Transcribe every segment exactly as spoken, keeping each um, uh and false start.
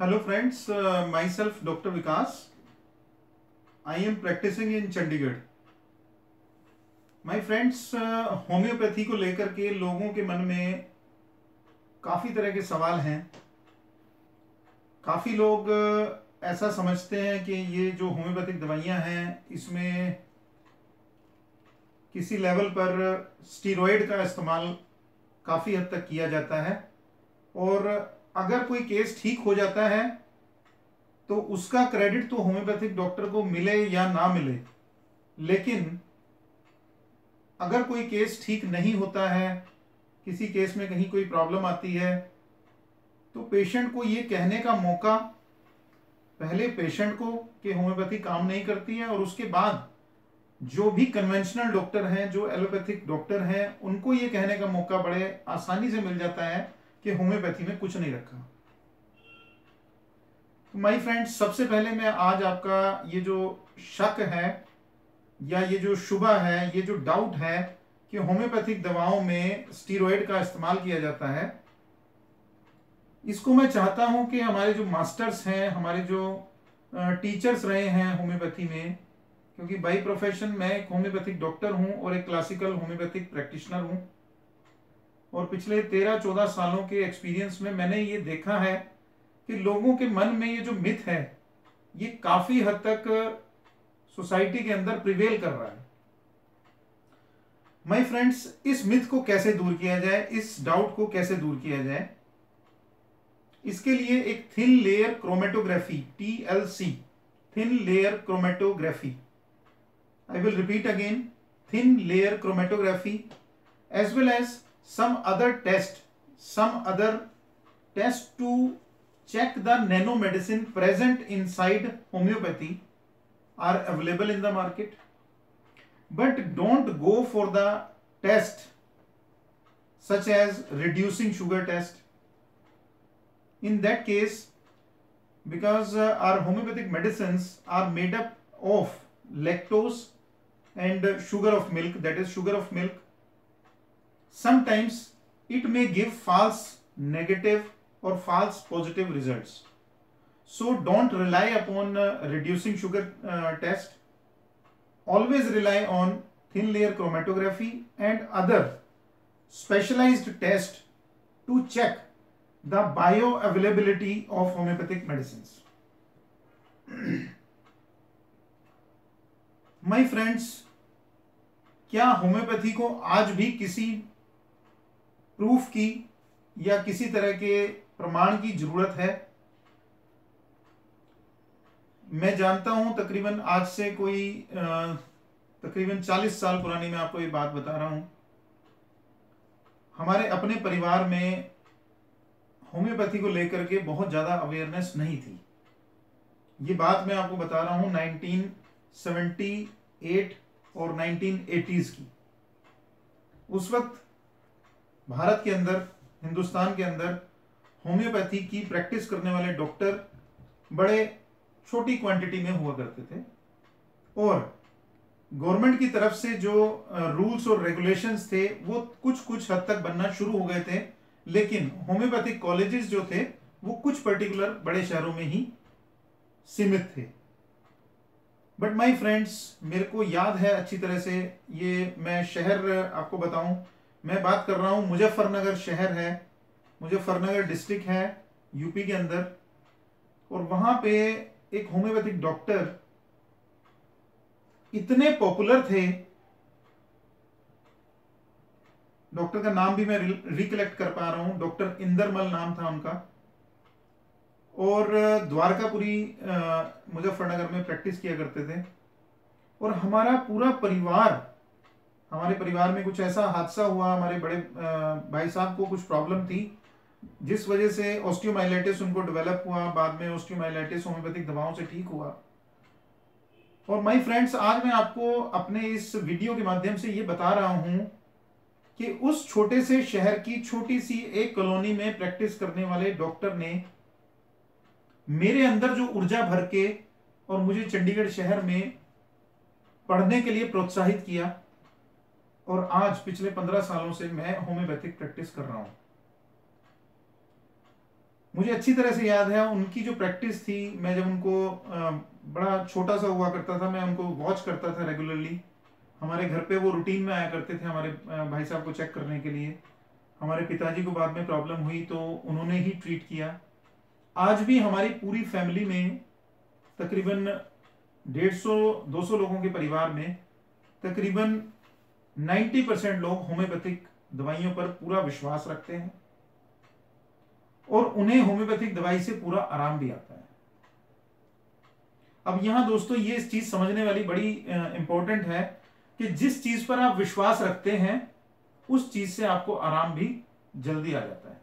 Hello friends, uh, myself Doctor Vikas. I am practicing in Chandigarh. My friends, uh, homeopathy को लेकर के लोगों के मन में काफ़ी तरह के सवाल हैं. काफ़ी लोग ऐसा समझते हैं कि ये जो होम्योपैथिक दवाइयाँ हैं इसमें किसी लेवल पर स्टीरॉयड का इस्तेमाल काफ़ी हद तक किया जाता है और अगर कोई केस ठीक हो जाता है तो उसका क्रेडिट तो होम्योपैथिक डॉक्टर को मिले या ना मिले, लेकिन अगर कोई केस ठीक नहीं होता है, किसी केस में कहीं कोई प्रॉब्लम आती है तो पेशेंट को ये कहने का मौका पहले पेशेंट को कि होम्योपैथी काम नहीं करती है, और उसके बाद जो भी कन्वेंशनल डॉक्टर हैं, जो एलोपैथिक डॉक्टर हैं, उनको ये कहने का मौका बड़े आसानी से मिल जाता है कि होम्योपैथी में कुछ नहीं रखा. तो माय फ्रेंड्स, सबसे पहले मैं आज आपका ये जो शक है या ये जो शुबा है, ये जो डाउट है कि होम्योपैथिक दवाओं में स्टीरॉयड का इस्तेमाल किया जाता है, इसको मैं चाहता हूं कि हमारे जो मास्टर्स हैं, हमारे जो टीचर्स रहे हैं होम्योपैथी में, क्योंकि बाय प्रोफेशन मैं एक होम्योपैथिक डॉक्टर हूं और एक क्लासिकल होम्योपैथिक प्रैक्टिशनर हूं, और पिछले तेरह चौदह सालों के एक्सपीरियंस में मैंने ये देखा है कि लोगों के मन में ये जो मिथ है ये काफ़ी हद तक सोसाइटी के अंदर प्रिवेल कर रहा है. माय फ्रेंड्स, इस मिथ को कैसे दूर किया जाए, इस डाउट को कैसे दूर किया जाए, इसके लिए एक thin layer chromatography, T L C, thin layer chromatography, I will repeat again, thin layer chromatography as well as some other test, some other test to check the nanomedicine present inside homeopathy are available in the market, but don't go for the test such as reducing sugar test. In that case, because uh, our homeopathic medicines are made up of lactose and uh, sugar of milk, that is sugar of milk, sometimes it may give false negative or false positive results. So don't rely upon uh, reducing sugar uh, test. Always rely on thin layer chromatography and other specialized tests to check the bioavailability of homeopathic medicines. My friends, क्या homeopathy को आज भी किसी proof की या किसी तरह के प्रमाण की जरूरत है? मैं जानता हूं तकरीबन आज से कोई तकरीबन चालीस साल पुरानी मैं आपको ये बात बता रहा हूं. हमारे अपने परिवार में होम्योपैथी को लेकर के बहुत ज़्यादा अवेयरनेस नहीं थी. ये बात मैं आपको बता रहा हूं नाइनटीन सेवेंटी एट और नाइनटीन एटीज़ की. उस वक्त भारत के अंदर, हिंदुस्तान के अंदर होम्योपैथी की प्रैक्टिस करने वाले डॉक्टर बड़े छोटी क्वांटिटी में हुआ करते थे, और गवर्नमेंट की तरफ से जो रूल्स और रेगुलेशंस थे वो कुछ कुछ हद तक बनना शुरू हो गए थे, लेकिन होम्योपैथिक कॉलेजेस जो थे वो कुछ पर्टिकुलर बड़े शहरों में ही सीमित थे. बट माई फ्रेंड्स, मेरे को याद है अच्छी तरह से, ये मैं शहर आपको बताऊं, मैं बात कर रहा हूं, मुजफ्फरनगर शहर है, मुजफ्फरनगर डिस्ट्रिक्ट है यूपी के अंदर, और वहाँ पे एक होम्योपैथिक डॉक्टर इतने पॉपुलर थे, डॉक्टर का नाम भी मैं रिकलेक्ट कर पा रहा हूँ, डॉक्टर इंद्रमल नाम था उनका, और द्वारकापुरी मुजफ्फरनगर में प्रैक्टिस किया करते थे. और हमारा पूरा परिवार, हमारे परिवार में कुछ ऐसा हादसा हुआ, हमारे बड़े भाई साहब को कुछ प्रॉब्लम थी जिस वजह से ऑस्टियोमाइलाइटिस उनको डेवलप हुआ, बाद में ऑस्टियोमाइलाइटिस होम्योपैथिक दवाओं से ठीक हुआ. और माय फ्रेंड्स, आज मैं आपको अपने इस वीडियो के माध्यम से ये बता रहा हूँ कि उस छोटे से शहर की छोटी सी एक कॉलोनी में प्रैक्टिस करने वाले डॉक्टर ने मेरे अंदर जो ऊर्जा भर के और मुझे चंडीगढ़ शहर में पढ़ने के लिए प्रोत्साहित किया, और आज पिछले पंद्रह सालों से मैं होम्योपैथिक प्रैक्टिस कर रहा हूं. मुझे अच्छी तरह से याद है उनकी जो प्रैक्टिस थी, मैं जब उनको बड़ा छोटा सा हुआ करता था मैं उनको वॉच करता था रेगुलरली। हमारे घर पे वो रूटीन में आया करते थे हमारे भाई साहब को चेक करने के लिए। हमारे पिताजी को बाद में प्रॉब्लम हुई तो उन्होंने ही ट्रीट किया। आज भी हमारी पूरी फैमिली में तकरीबन डेढ़ सौ दो सौ लोगों के परिवार में तकरीबन नाइन्टी परसेंट लोग होम्योपैथिक दवाइयों पर पूरा विश्वास रखते हैं और उन्हें होम्योपैथिक दवाई से पूरा आराम भी आता है। अब यहां दोस्तों ये इस चीज समझने वाली बड़ी इंपॉर्टेंट है कि जिस चीज पर आप विश्वास रखते हैं उस चीज से आपको आराम भी जल्दी आ जाता है।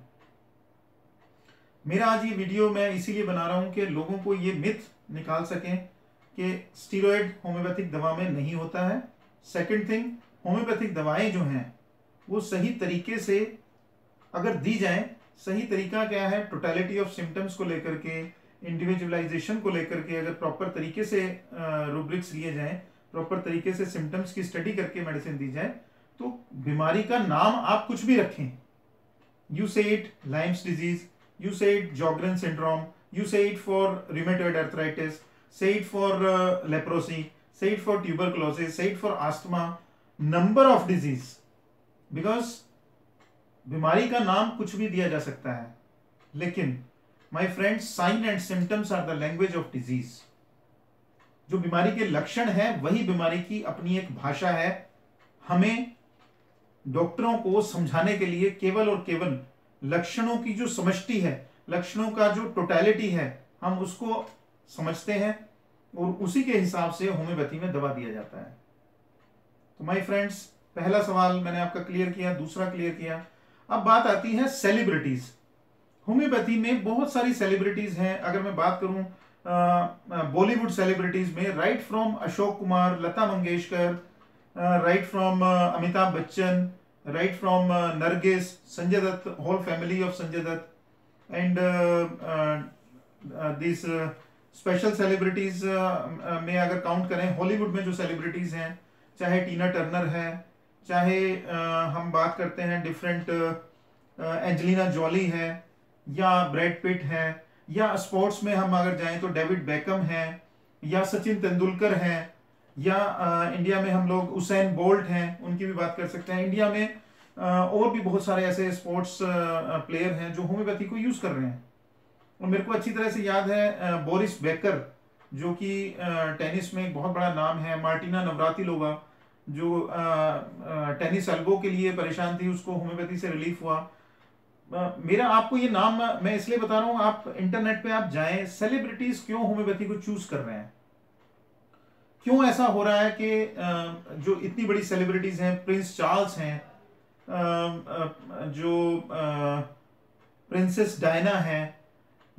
मेरा आज ये वीडियो मैं इसीलिए बना रहा हूं कि लोगों को ये मिथ निकाल सकें कि स्टीरॉयड होम्योपैथिक दवा में नहीं होता है। सेकेंड थिंग, होम्योपैथिक दवाएं जो हैं वो सही तरीके से अगर दी जाएं, सही तरीका क्या है टोटलिटी ऑफ सिम्टम्स को लेकर के, इंडिविजुअलाइजेशन को लेकर के अगर प्रॉपर तरीके से रूब्रिक्स लिए जाएं, प्रॉपर तरीके से सिम्टम्स की स्टडी करके मेडिसिन दी जाए, तो बीमारी का नाम आप कुछ भी रखें। You say it Lyme's disease, you say it Sjogren syndrome, you say it for rheumatoid arthritis, say it for leprosy, say it for tuberculosis, say it for asthma, number of disease, because बीमारी का नाम कुछ भी दिया जा सकता है। लेकिन my friends, sign and symptoms are the language of disease. जो बीमारी के लक्षण है वही बीमारी की अपनी एक भाषा है। हमें डॉक्टरों को समझाने के लिए केवल और केवल लक्षणों की जो समष्टि है, लक्षणों का जो टोटलिटी है, हम उसको समझते हैं और उसी के हिसाब से होम्योपैथी में दवा दिया जाता है। तो माय फ्रेंड्स, पहला सवाल मैंने आपका क्लियर किया, दूसरा क्लियर किया। अब बात आती है सेलिब्रिटीज। होम्योपैथी में बहुत सारी सेलिब्रिटीज हैं। अगर मैं बात करूं बॉलीवुड सेलिब्रिटीज में, right from Ashok Kumar, Lata Mangeshkar, right from Amitabh Bachchan, right from Nargis, Sanjay Dutt, whole family of Sanjay Dutt, and this special celebrities में अगर काउंट करें हॉलीवुड में जो सेलिब्रिटीज हैं, चाहे टीना टर्नर है, चाहे आ, हम बात करते हैं डिफरेंट, एंजेलिना जॉली है या ब्रैड पिट है, या स्पोर्ट्स में हम अगर जाएं तो डेविड बेकम है या सचिन तेंदुलकर हैं, या आ, इंडिया में हम लोग उसेन बोल्ट हैं, उनकी भी बात कर सकते हैं। इंडिया में आ, और भी बहुत सारे ऐसे स्पोर्ट्स प्लेयर हैं जो होम्योपैथी को यूज़ कर रहे हैं। और मेरे को अच्छी तरह से याद है बोरिस बेकर जो कि टेनिस में एक बहुत बड़ा नाम है, मार्टिना नवरातिलोवा जो टेनिस एल्बो के लिए परेशान थी, उसको होम्योपैथी से रिलीफ हुआ। मेरा आपको ये नाम मैं इसलिए बता रहा हूँ, आप इंटरनेट पे आप जाएं, सेलिब्रिटीज क्यों होम्योपैथी को चूज कर रहे हैं, क्यों ऐसा हो रहा है कि जो इतनी बड़ी सेलिब्रिटीज हैं, प्रिंस चार्ल्स हैं, जो प्रिंसेस डायना हैं,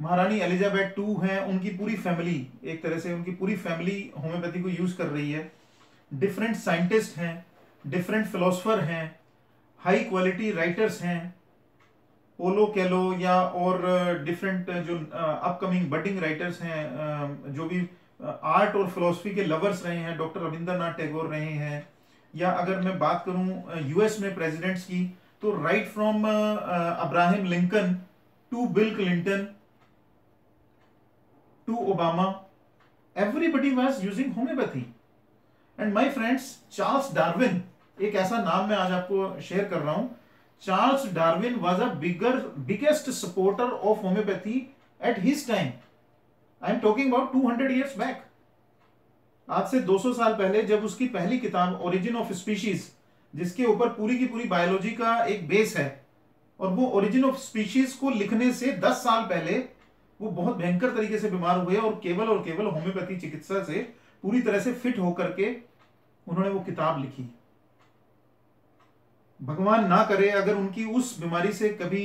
महारानी एलिजाबेथ टू हैं, उनकी पूरी फैमिली, एक तरह से उनकी पूरी फैमिली होम्योपैथी को यूज़ कर रही है। डिफरेंट साइंटिस्ट हैं, डिफरेंट फिलोसोफर हैं, हाई क्वालिटी राइटर्स हैं, पोलो कैलो या और डिफरेंट जो अपकमिंग बडिंग राइटर्स हैं, जो भी आर्ट और फिलोसफी के लवर्स रहे हैं, डॉक्टर रविंद्रनाथ टैगोर रहे हैं। या अगर मैं बात करूं यूएस में प्रेसिडेंट्स की, तो right from Abraham Lincoln to Bill Clinton to Obama, everybody was using homeopathy. And my friends, Charles Darwin, एक ऐसा नाम मैं आज आपको शेयर कर रहा हूँ, Charles Darwin was a bigger, biggest supporter of homeopathy at his time. I am talking about two hundred years back. आज से दो सौ साल पहले जब उसकी पहली किताब Origin of Species, जिसके ऊपर पूरी की पूरी बायोलॉजी का एक बेस है, और वो Origin of Species को लिखने से दस साल पहले वो बहुत भयंकर तरीके से बीमार हुए और केवल और केवल होम्योपैथी चिकित्सा से पूरी तरह से फिट होकर के उन्होंने वो किताब लिखी। भगवान ना करे अगर उनकी उस बीमारी से कभी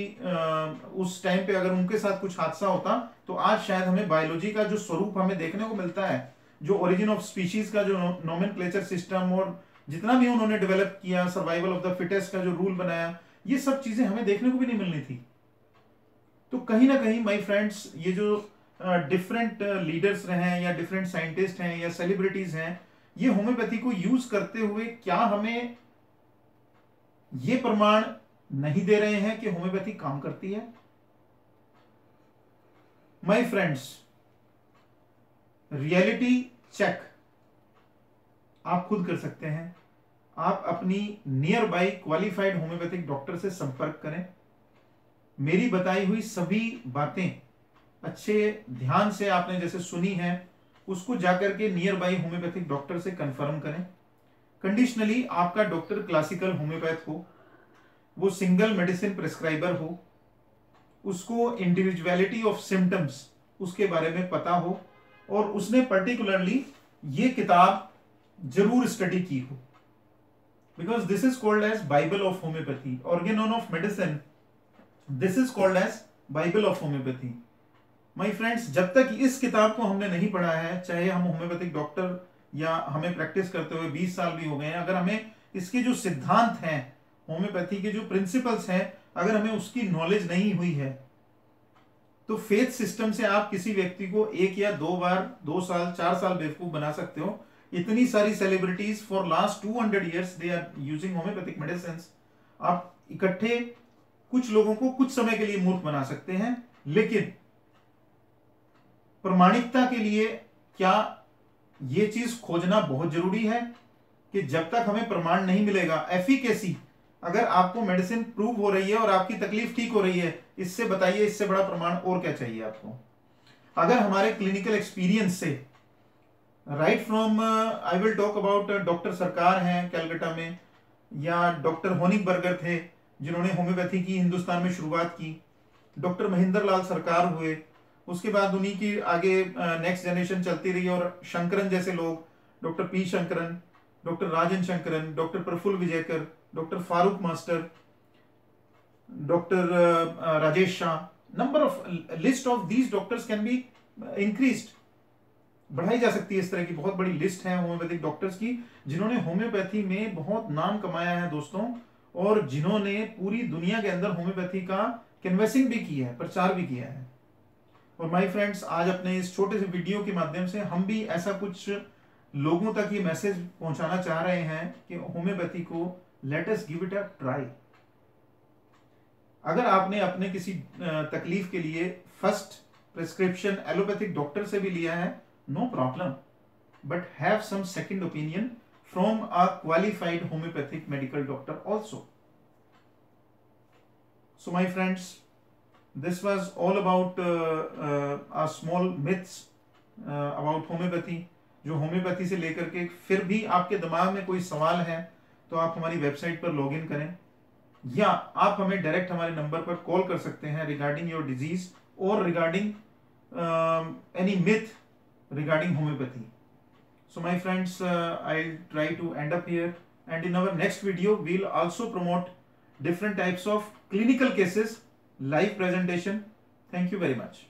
उस टाइम पे अगर उनके साथ कुछ हादसा होता, तो आज शायद हमें बायोलॉजी का जो स्वरूप हमें देखने को मिलता है, जो ओरिजिन ऑफ स्पीशीज का जो नोमेनक्लेचर सिस्टम और जितना भी उन्होंने डेवलप किया, सर्वाइवल ऑफ द फिटेस्ट का जो रूल बनाया, ये सब चीजें हमें देखने को भी नहीं मिलनी थी। तो कहीं ना कहीं माय फ्रेंड्स, ये जो डिफरेंट लीडर्स रहे हैं या डिफरेंट साइंटिस्ट हैं या सेलिब्रिटीज हैं, ये होम्योपैथी को यूज करते हुए क्या हमें ये प्रमाण नहीं दे रहे हैं कि होम्योपैथी काम करती है? My friends, रियलिटी चेक आप खुद कर सकते हैं। आप अपनी nearby qualified homeopathic doctor से संपर्क करें। मेरी बताई हुई सभी बातें अच्छे ध्यान से आपने जैसे सुनी है उसको जाकर के नियर बाई होम्योपैथिक डॉक्टर से कंफर्म करें। कंडीशनली आपका डॉक्टर क्लासिकल होम्योपैथ हो, वो सिंगल मेडिसिन प्रेस्क्राइबर हो, उसको इंडिविजुअलिटी ऑफ सिम्टम्स उसके बारे में पता हो और उसने पर्टिकुलरली ये किताब जरूर स्टडी की हो, because this is called as Bible of homeopathy. Organon of medicine, this is called as Bible of homeopathy. My friends, जब तक इस किताब को हमने नहीं पढ़ा है, चाहे हम होम्योपैथिक डॉक्टर या हमें प्रैक्टिस करते हुए बीस साल भी हो गए हैं, अगर हमें इसके जो सिद्धांत हैं, होम्योपैथी के जो प्रिंसिपल्स हैं, अगर हमें उसकी नॉलेज नहीं हुई है तो फेथ सिस्टम से आप किसी व्यक्ति को एक या दो बार, दो साल, चार साल बेवकूफ बना सकते हो। इतनी सारी celebrities for last two hundred years they are using homeopathic medicine. आप इकट्ठे कुछ लोगों को कुछ समय के लिए मूर्ख बना सकते हैं, लेकिन प्रमाणिकता के लिए क्या ये चीज खोजना बहुत जरूरी है कि जब तक हमें प्रमाण नहीं मिलेगा, एफिकेसी, अगर आपको मेडिसिन प्रूव हो रही है और आपकी तकलीफ ठीक हो रही है, इससे बताइए इससे बड़ा प्रमाण और क्या चाहिए आपको। अगर हमारे क्लिनिकल एक्सपीरियंस से, right from, I will talk about doctor Sarkar हैं कलकत्ता में, या डॉक्टर होनिक बर्गर थे जिन्होंने होम्योपैथी की हिंदुस्तान में शुरुआत की, डॉक्टर महेंद्र लाल सरकार हुए, उसके बाद उन्हीं की आगे नेक्स्ट uh, जनरेशन चलती रही और शंकरन जैसे लोग, doctor P Sankaran, doctor Rajan Sankaran, doctor Praful Vijayakar, doctor Farokh master, doctor Rajesh Shah, number of list of these doctors can be increased, बढ़ाई जा सकती है। इस तरह की बहुत बड़ी लिस्ट है होम्योपैथिक डॉक्टर्स की जिन्होंने होम्योपैथी में बहुत नाम कमाया है दोस्तों, और जिन्होंने पूरी दुनिया के अंदर होम्योपैथी का कैनवेसिंग भी किया है, प्रचार भी किया है। और माय फ्रेंड्स, आज अपने इस छोटे से वीडियो के माध्यम से हम भी ऐसा कुछ लोगों तक ये मैसेज पहुंचाना चाह रहे हैं कि होम्योपैथी को let us give it a try. अगर आपने अपने किसी तकलीफ के लिए फर्स्ट प्रिस्क्रिप्शन एलोपैथिक डॉक्टर से भी लिया है, no problem, but have some second opinion from a qualified homeopathic medical doctor also. So my friends, this was all about a small myths about homeopathy, जो होम्योपैथी से लेकर के फिर भी आपके दिमाग में कोई सवाल है तो आप हमारी वेबसाइट पर लॉग इन करें या आप हमें डायरेक्ट हमारे नंबर पर कॉल कर सकते हैं रिगार्डिंग योर डिजीज और regarding any myth regarding homeopathy. So my friends, I try to end up here and in our next video we will also promote different types of clinical cases, live presentation. Thank you very much.